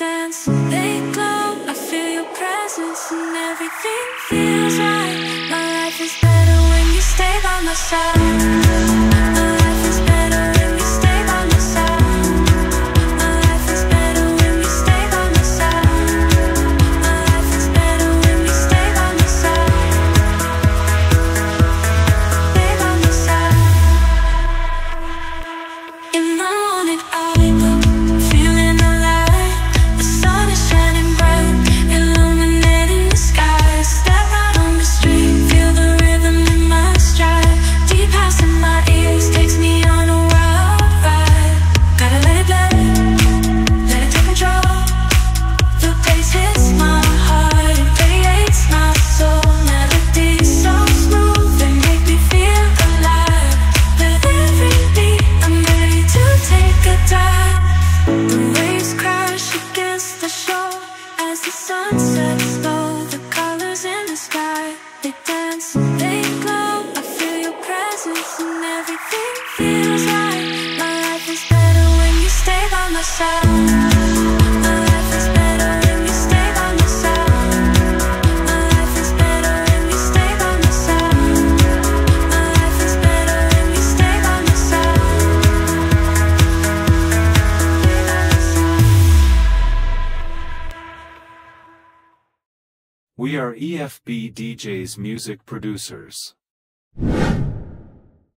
distance. They glow, I feel your presence, and everything feels right. My life is better when you stay by my side. We are EFB DJs music producers.